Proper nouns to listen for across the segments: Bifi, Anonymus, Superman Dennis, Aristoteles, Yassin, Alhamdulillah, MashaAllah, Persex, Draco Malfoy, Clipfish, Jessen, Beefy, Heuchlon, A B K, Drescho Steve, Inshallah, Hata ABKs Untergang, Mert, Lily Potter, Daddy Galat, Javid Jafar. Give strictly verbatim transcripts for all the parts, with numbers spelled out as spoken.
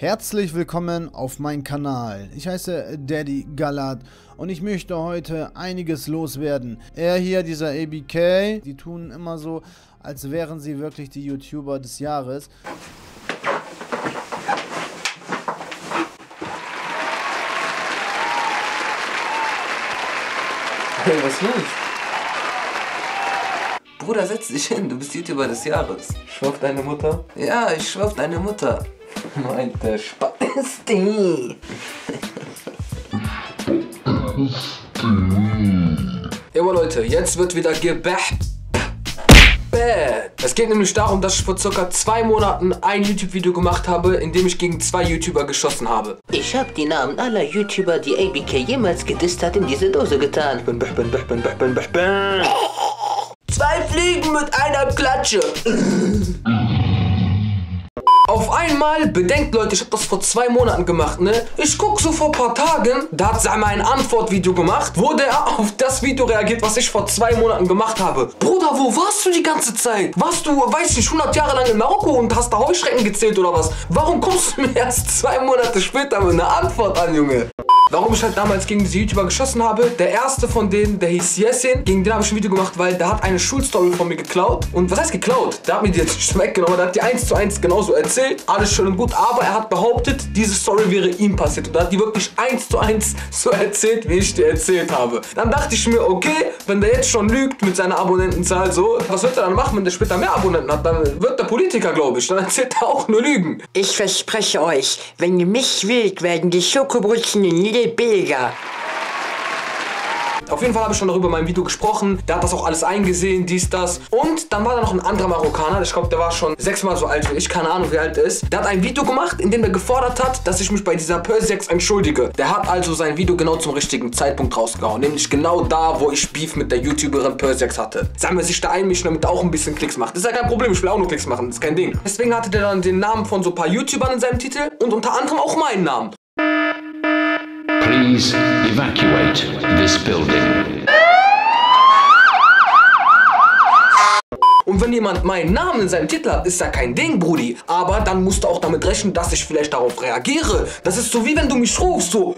Herzlich willkommen auf meinem Kanal. Ich heiße Daddy Galat und ich möchte heute einiges loswerden. Er hier, dieser A B K, die tun immer so, als wären sie wirklich die YouTuber des Jahres. Hey, was ist los? Bruder, setz dich hin, du bist YouTuber des Jahres. Schwör auf deine Mutter? Ja, ich schwör auf deine Mutter. Meinte Spasti. Immer Leute, jetzt wird wieder gebäht. Es geht nämlich darum, dass ich vor circa zwei Monaten ein YouTube-Video gemacht habe, in dem ich gegen zwei YouTuber geschossen habe. Ich habe die Namen aller YouTuber, die A B K jemals gedisst hat, in diese Dose getan. Zwei Fliegen mit einer Klatsche. Auf einmal, bedenkt Leute, ich habe das vor zwei Monaten gemacht, ne? Ich gucke so vor ein paar Tagen, da hat Sam ein Antwortvideo gemacht, wo der auf das Video reagiert, was ich vor zwei Monaten gemacht habe. Bruder, wo warst du die ganze Zeit? Warst du, weiß nicht, hundert Jahre lang in Marokko und hast da Heuschrecken gezählt oder was? Warum kommst du mir erst zwei Monate später mit einer Antwort an, Junge? Warum ich halt damals gegen diese YouTuber geschossen habe, der erste von denen, der hieß Yassin, gegen den habe ich ein Video gemacht, weil der hat eine Schulstory von mir geklaut. Und was heißt geklaut? Der hat mir die jetzt nicht weggenommen, der hat die eins zu eins genauso erzählt, alles schön und gut, aber er hat behauptet, diese Story wäre ihm passiert. Und er hat die wirklich eins zu eins so erzählt, wie ich die erzählt habe. Dann dachte ich mir, okay, wenn der jetzt schon lügt mit seiner Abonnentenzahl so, was wird er dann machen, wenn der später mehr Abonnenten hat? Dann wird der Politiker, glaube ich, dann erzählt er auch nur Lügen. Ich verspreche euch, wenn ihr mich wählt, werden die Schokobrötchen in Lieder Bilder. Auf jeden Fall habe ich schon darüber in meinem Video gesprochen. Der hat das auch alles eingesehen, dies, das. Und dann war da noch ein anderer Marokkaner. Ich glaube, der war schon sechsmal so alt wie ich. Keine Ahnung, wie alt er ist. Der hat ein Video gemacht, in dem er gefordert hat, dass ich mich bei dieser Persex entschuldige. Der hat also sein Video genau zum richtigen Zeitpunkt rausgehauen. Nämlich genau da, wo ich Beef mit der YouTuberin Persex hatte. Sagen wir sich da einmischen, damit er auch ein bisschen Klicks macht. Das ist ja kein Problem, ich will auch nur Klicks machen. Das ist kein Ding. Deswegen hatte der dann den Namen von so ein paar YouTubern in seinem Titel. Und unter anderem auch meinen Namen. Please evacuate this building. Und wenn jemand meinen Namen in seinem Titel hat, ist ja kein Ding, Brudi. Aber dann musst du auch damit rechnen, dass ich vielleicht darauf reagiere. Das ist so, wie wenn du mich rufst, so.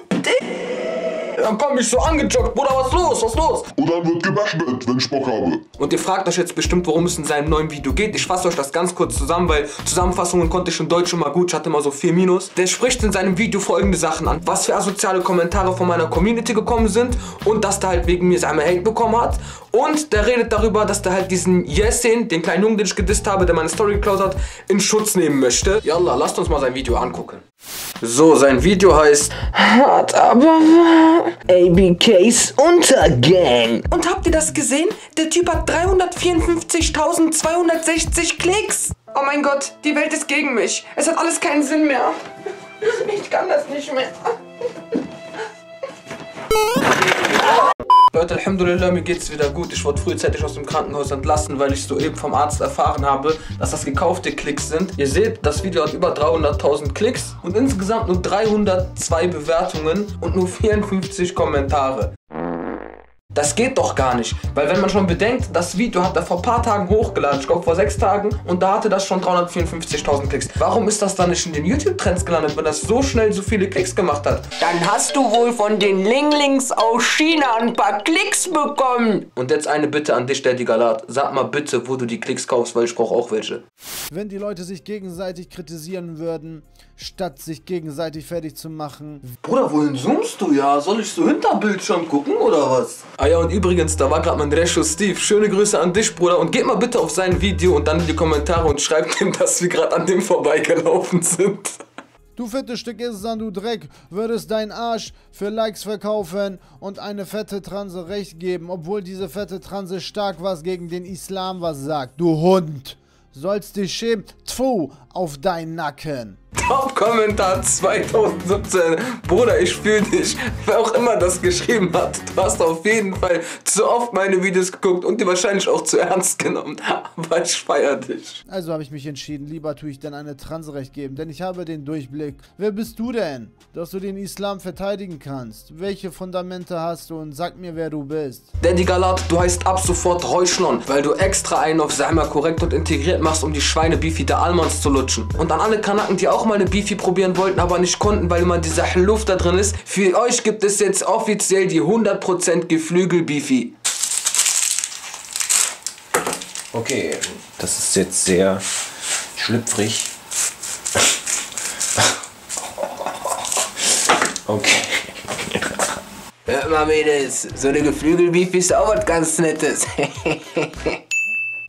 Dann komm ich so angejoggt, Bruder, was los, was los? Und dann wird gebäschelt, wenn ich Bock habe. Und ihr fragt euch jetzt bestimmt, worum es in seinem neuen Video geht. Ich fasse euch das ganz kurz zusammen, weil Zusammenfassungen konnte ich in Deutsch immer gut. Ich hatte immer so vier Minus. Der spricht in seinem Video folgende Sachen an. Was für asoziale Kommentare von meiner Community gekommen sind und dass der halt wegen mir seine Hate bekommen hat. Und der redet darüber, dass der halt diesen Yassin, den kleinen Jungen, den ich gedisst habe, der meine Story geklaut hat, in Schutz nehmen möchte. Yallah, lasst uns mal sein Video angucken. So, sein Video heißt Hata A B Ks Untergang. Und habt ihr das gesehen? Der Typ hat dreihundertvierundfünfzigtausendzweihundertsechzig Klicks. Oh mein Gott, die Welt ist gegen mich. Es hat alles keinen Sinn mehr. Ich kann das nicht mehr. Leute, Alhamdulillah, mir geht's wieder gut. Ich wurde frühzeitig aus dem Krankenhaus entlassen, weil ich soeben vom Arzt erfahren habe, dass das gekaufte Klicks sind. Ihr seht, das Video hat über dreihunderttausend Klicks und insgesamt nur dreihundertzwei Bewertungen und nur vierundfünfzig Kommentare. Das geht doch gar nicht, weil wenn man schon bedenkt, das Video hat er vor ein paar Tagen hochgeladen, ich glaube vor sechs Tagen, und da hatte das schon dreihundertvierundfünfzigtausend Klicks. Warum ist das dann nicht in den YouTube-Trends gelandet, wenn das so schnell so viele Klicks gemacht hat? Dann hast du wohl von den Linglings aus China ein paar Klicks bekommen. Und jetzt eine Bitte an dich, Daddy Galat. Sag mal bitte, wo du die Klicks kaufst, weil ich brauche auch welche. Wenn die Leute sich gegenseitig kritisieren würden, statt sich gegenseitig fertig zu machen. Bruder, wohin zoomst du ja? Soll ich so hinter Bildschirm gucken oder was? Ah ja, und übrigens, da war gerade mein Drescho Steve. Schöne Grüße an dich, Bruder. Und geht mal bitte auf sein Video und dann in die Kommentare und schreibt ihm, dass wir gerade an dem vorbeigelaufen sind. Du fettes Stück Issan, du Dreck, würdest deinen Arsch für Likes verkaufen und eine fette Transe recht geben, obwohl diese fette Transe stark was gegen den Islam was sagt. Du Hund, sollst dich schämen. Tfu, auf deinen Nacken. Top-Kommentar zweitausendsiebzehn. Bruder, ich fühle dich. Wer auch immer das geschrieben hat, du hast auf jeden Fall zu oft meine Videos geguckt und die wahrscheinlich auch zu ernst genommen. Aber ich feiere dich. Also habe ich mich entschieden, lieber tue ich dann eine Transe recht geben, denn ich habe den Durchblick. Wer bist du denn, dass du den Islam verteidigen kannst? Welche Fundamente hast du und sag mir, wer du bist? Daddy Galat, du heißt ab sofort Heuchlon, weil du extra einen auf Seimer korrekt und integriert machst, um die Schweine Bifi der Almans zu lutschen. Und an alle Kanaken, die auch auch mal eine Beefy probieren wollten, aber nicht konnten, weil immer dieser Luft da drin ist. Für euch gibt es jetzt offiziell die hundert Prozent Geflügel Beefy. Okay, das ist jetzt sehr schlüpfrig. Okay. Hört mal, Mädels, so eine Geflügel-Beefy ist auch was ganz Nettes.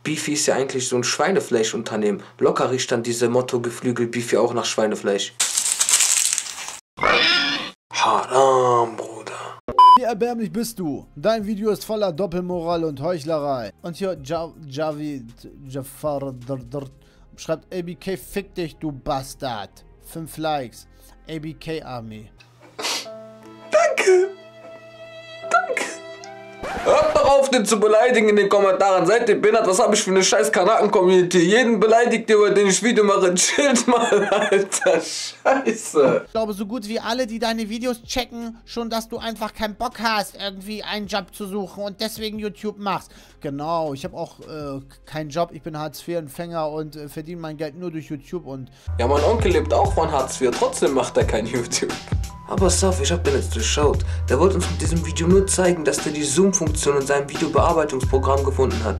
Beefy ist ja eigentlich so ein Schweinefleischunternehmen. Locker riecht dann diese Motto Geflügel-Beefy auch nach Schweinefleisch. Haram, Bruder. Wie erbärmlich bist du? Dein Video ist voller Doppelmoral und Heuchlerei. Und hier Javid Jafar schreibt: A B K, fick dich, du Bastard. Fünf Likes. A B K Army. Danke. Danke. Hört doch auf, den zu beleidigen in den Kommentaren. Seid ihr behindert? Was habe ich für eine scheiß Kanaken-Community? Jeden beleidigt ihr, über den ich Video mache. Chillt mal, Alter. Scheiße. Ich glaube, so gut wie alle, die deine Videos checken, schon, dass du einfach keinen Bock hast, irgendwie einen Job zu suchen und deswegen YouTube machst. Genau, ich habe auch äh, keinen Job. Ich bin Hartz vier Empfänger und äh, verdiene mein Geld nur durch YouTube. Und ja, mein Onkel lebt auch von Hartz vier. Trotzdem macht er kein YouTube. Aber Saf, ich hab den jetzt geschaut. Der wollte uns mit diesem Video nur zeigen, dass der die Zoom-Funktion in seinem Videobearbeitungsprogramm gefunden hat.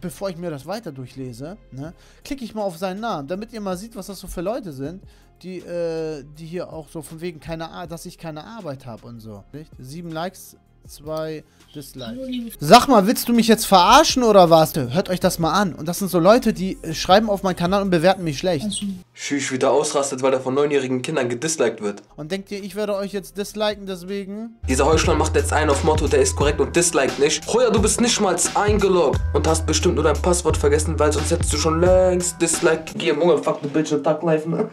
Bevor ich mir das weiter durchlese, ne, klicke ich mal auf seinen Namen, damit ihr mal seht, was das so für Leute sind, die, äh, die hier auch so von wegen, keine Ar- dass ich keine Arbeit habe und so. Nicht? Sieben Likes, zwei Dislikes. Sag mal, willst du mich jetzt verarschen oder was? Hört euch das mal an. Und das sind so Leute, die schreiben auf meinen Kanal und bewerten mich schlecht. Schüch wieder ausrastet, weil er von neunjährigen Kindern gedisliked wird. Und denkt ihr, ich werde euch jetzt disliken deswegen? Dieser Heuchlon macht jetzt einen auf Motto, der ist korrekt und disliked nicht. Hoja, du bist nicht mal eingeloggt und hast bestimmt nur dein Passwort vergessen, weil sonst hättest du schon längst disliked gegeben. Junge, fuck the bitch und Tag live, ne?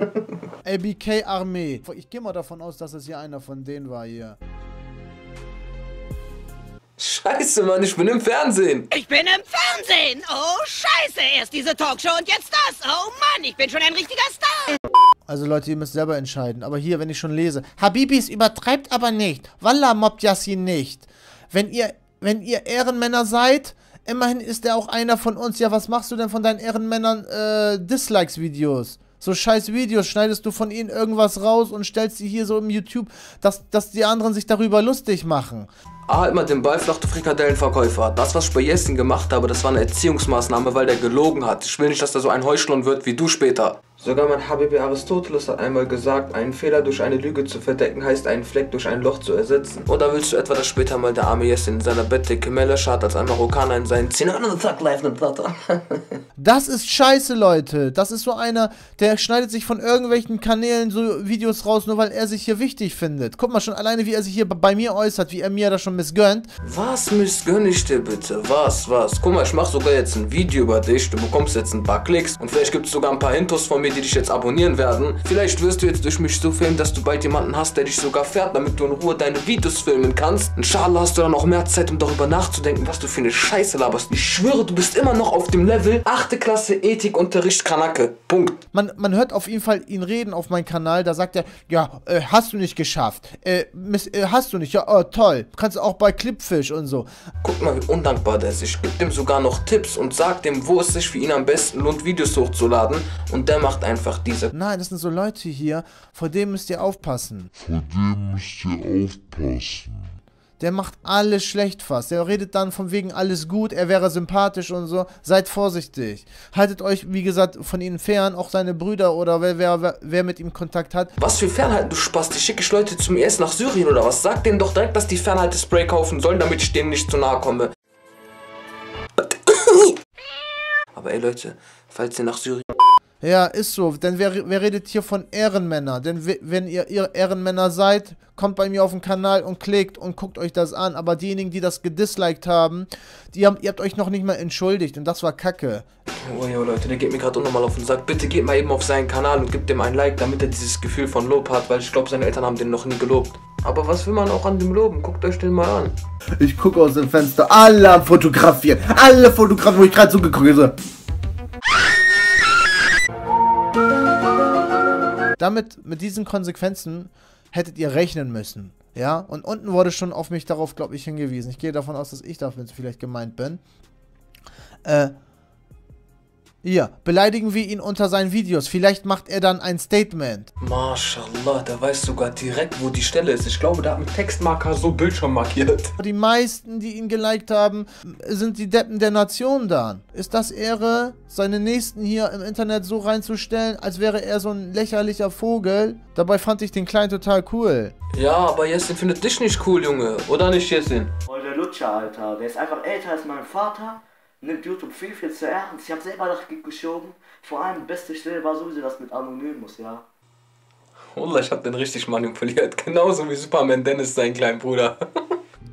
A B K Armee. Ich gehe mal davon aus, dass es hier einer von denen war hier. Scheiße, Mann, ich bin im Fernsehen. Ich bin im Fernsehen. Oh, scheiße. Erst diese Talkshow und jetzt das. Oh, Mann, ich bin schon ein richtiger Star. Also, Leute, ihr müsst selber entscheiden. Aber hier, wenn ich schon lese. Habibis, übertreibt aber nicht. Wallah mobbt Yassin nicht. Wenn ihr, wenn ihr Ehrenmänner seid, immerhin ist er auch einer von uns. Ja, was machst du denn von deinen Ehrenmännern äh, Dislikes-Videos? So scheiß Videos, schneidest du von ihnen irgendwas raus und stellst sie hier so im YouTube, dass, dass die anderen sich darüber lustig machen. Ah, halt mal den Ball flach, du Frikadellenverkäufer. Das, was ich bei Jessen gemacht habe, das war eine Erziehungsmaßnahme, weil der gelogen hat. Ich will nicht, dass der so ein Heuchlon wird wie du später. Sogar mein Habibi Aristoteles hat einmal gesagt, einen Fehler durch eine Lüge zu verdecken, heißt einen Fleck durch ein Loch zu ersetzen. Oder willst du etwa, dass später mal der arme Yassin in seiner Bettdecke mehr Löcher hat als ein Marokkaner in seinen Zähnen? Das ist scheiße, Leute. Das ist so einer, der schneidet sich von irgendwelchen Kanälen so Videos raus, nur weil er sich hier wichtig findet. Guck mal schon alleine, wie er sich hier bei mir äußert, wie er mir da schon missgönnt. Was missgönn ich dir bitte? Was, was? Guck mal, ich mach sogar jetzt ein Video über dich. Du bekommst jetzt ein paar Klicks und vielleicht gibt es sogar ein paar Hintos von mir, die dich jetzt abonnieren werden. Vielleicht wirst du jetzt durch mich so filmen, dass du bald jemanden hast, der dich sogar fährt, damit du in Ruhe deine Videos filmen kannst. Inshallah hast du dann auch mehr Zeit, um darüber nachzudenken, was du für eine Scheiße laberst. Ich schwöre, du bist immer noch auf dem Level achte Klasse Ethikunterricht Kanake. Punkt. Man, man hört auf jeden Fall ihn reden auf meinem Kanal, da sagt er, ja, äh, hast du nicht geschafft. Äh, miss, äh, hast du nicht, ja, oh, toll. Kannst du auch bei Clipfish und so. Guck mal, wie undankbar der ist. Ich gebe dem sogar noch Tipps und sag dem, wo es sich für ihn am besten lohnt, Videos hochzuladen. Und der macht einfach diese. Nein, das sind so Leute hier, vor dem müsst ihr aufpassen. Vor dem müsst ihr aufpassen. Der macht alles schlecht fast. Der redet dann von wegen alles gut, er wäre sympathisch und so. Seid vorsichtig. Haltet euch, wie gesagt, von ihnen fern, auch seine Brüder oder wer, wer, wer, wer mit ihm Kontakt hat. Was für Fernhalten, du Spasti? Schicke ich Leute zum I S nach Syrien oder was? Sag denen doch direkt, dass die Fernhaltespray kaufen sollen, damit ich denen nicht zu nahe komme. Aber ey Leute, falls ihr nach Syrien... Ja, ist so. Denn wer, wer redet hier von Ehrenmännern? Denn wenn ihr, ihr Ehrenmänner seid, kommt bei mir auf den Kanal und klickt und guckt euch das an. Aber diejenigen, die das gedisliked haben, die haben, ihr habt euch noch nicht mal entschuldigt. Und das war Kacke. Oh ja, Leute, der geht mir gerade unnormal auf und sagt, bitte geht mal eben auf seinen Kanal und gebt dem ein Like, damit er dieses Gefühl von Lob hat. Weil ich glaube, seine Eltern haben den noch nie gelobt. Aber was will man auch an dem loben? Guckt euch den mal an. Ich gucke aus dem Fenster. Alle fotografieren. Alle fotografieren, wo ich gerade zugeguckt habe. Damit, mit diesen Konsequenzen hättet ihr rechnen müssen, ja? Und unten wurde schon auf mich darauf, glaube ich, hingewiesen. Ich gehe davon aus, dass ich damit vielleicht gemeint bin. Äh, Hier, beleidigen wir ihn unter seinen Videos. Vielleicht macht er dann ein Statement. MashaAllah, da weiß sogar direkt, wo die Stelle ist. Ich glaube, da hat ein Textmarker so Bildschirm markiert. Die meisten, die ihn geliked haben, sind die Deppen der Nation dann. Ist das Ehre, seine Nächsten hier im Internet so reinzustellen, als wäre er so ein lächerlicher Vogel? Dabei fand ich den Kleinen total cool. Ja, aber Yassin findet dich nicht cool, Junge. Oder nicht, Yassin? Oh, der Lutscher, Alter. Der ist einfach älter als mein Vater. Nimmt YouTube viel, viel zu ernst. Ich habe selber das geschoben. Vor allem, beste Stelle war sowieso das mit Anonymus, ja. Wallah, ich hab den richtig manipuliert. Genauso wie Superman Dennis, seinen kleinen Bruder.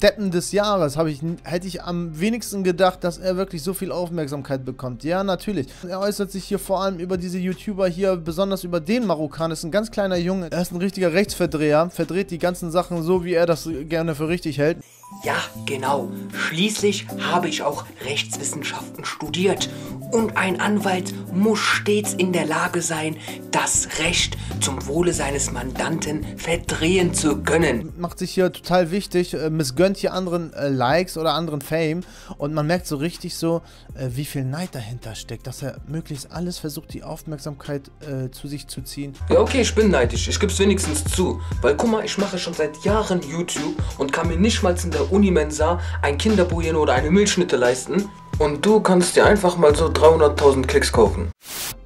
Deppen des Jahres habe ich, hätte ich am wenigsten gedacht, dass er wirklich so viel Aufmerksamkeit bekommt. Ja, natürlich. Er äußert sich hier vor allem über diese YouTuber hier, besonders über den Marokkaner. Ist ein ganz kleiner Junge. Er ist ein richtiger Rechtsverdreher. Verdreht die ganzen Sachen so, wie er das gerne für richtig hält. Ja, genau. Schließlich habe ich auch Rechtswissenschaften studiert. Und ein Anwalt muss stets in der Lage sein, das Recht zum Wohle seines Mandanten verdrehen zu können. Macht sich hier total wichtig, missgönnt hier anderen Likes oder anderen Fame. Und man merkt so richtig so, wie viel Neid dahinter steckt, dass er möglichst alles versucht, die Aufmerksamkeit äh, zu sich zu ziehen. Ja, okay, ich bin neidisch. Ich gebe es wenigstens zu. Weil guck mal, ich mache schon seit Jahren YouTube und kann mir nicht mal in der Unimensa ein Kinderbujen oder eine Milchschnitte leisten. Und du kannst dir einfach mal so dreihunderttausend Klicks kaufen.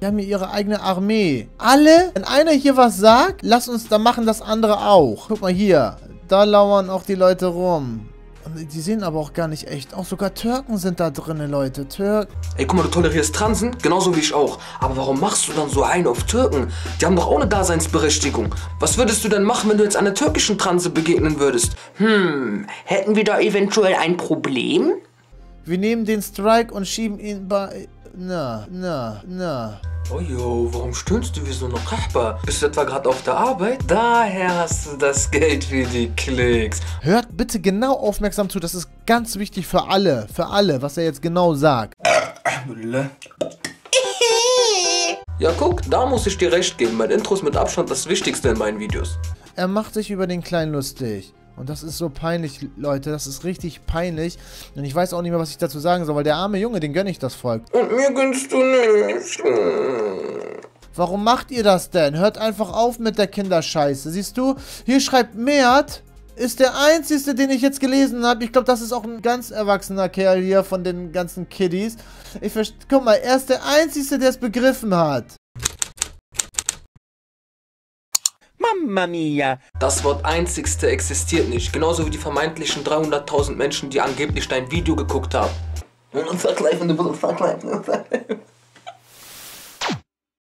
Die haben hier ihre eigene Armee. Alle, wenn einer hier was sagt, lass uns da machen das andere auch. Guck mal hier, da lauern auch die Leute rum. Und die sehen aber auch gar nicht echt aus. Sogar Türken sind da drinne, Leute. Türken. Ey, guck mal, du tolerierst Transen, genauso wie ich auch. Aber warum machst du dann so einen auf Türken? Die haben doch auch eine Daseinsberechtigung. Was würdest du denn machen, wenn du jetzt einer türkischen Transe begegnen würdest? Hm, hätten wir da eventuell ein Problem? Wir nehmen den Strike und schieben ihn bei... Na, na, na. Oh jo, warum stöhnst du wie so ein Nachbar? Bist du etwa gerade auf der Arbeit? Daher hast du das Geld für die Klicks. Hört bitte genau aufmerksam zu, das ist ganz wichtig für alle, für alle, was er jetzt genau sagt. Ja, guck, da muss ich dir recht geben. Mein Intro ist mit Abstand das Wichtigste in meinen Videos. Er macht sich über den Kleinen lustig. Und das ist so peinlich, Leute. Das ist richtig peinlich. Und ich weiß auch nicht mehr, was ich dazu sagen soll, weil der arme Junge, den gönne ich das Volk. Und mir gönnst du nicht. Warum macht ihr das denn? Hört einfach auf mit der Kinderscheiße. Siehst du, hier schreibt Mert, ist der einzige, den ich jetzt gelesen habe. Ich glaube, das ist auch ein ganz erwachsener Kerl hier von den ganzen Kiddies. Ich verstehe. Guck mal, er ist der einzige, der es begriffen hat. Mamma mia. Das Wort einzigste existiert nicht, genauso wie die vermeintlichen dreihunderttausend Menschen, die angeblich dein Video geguckt haben. Und vergleichen, du bist vergleichen.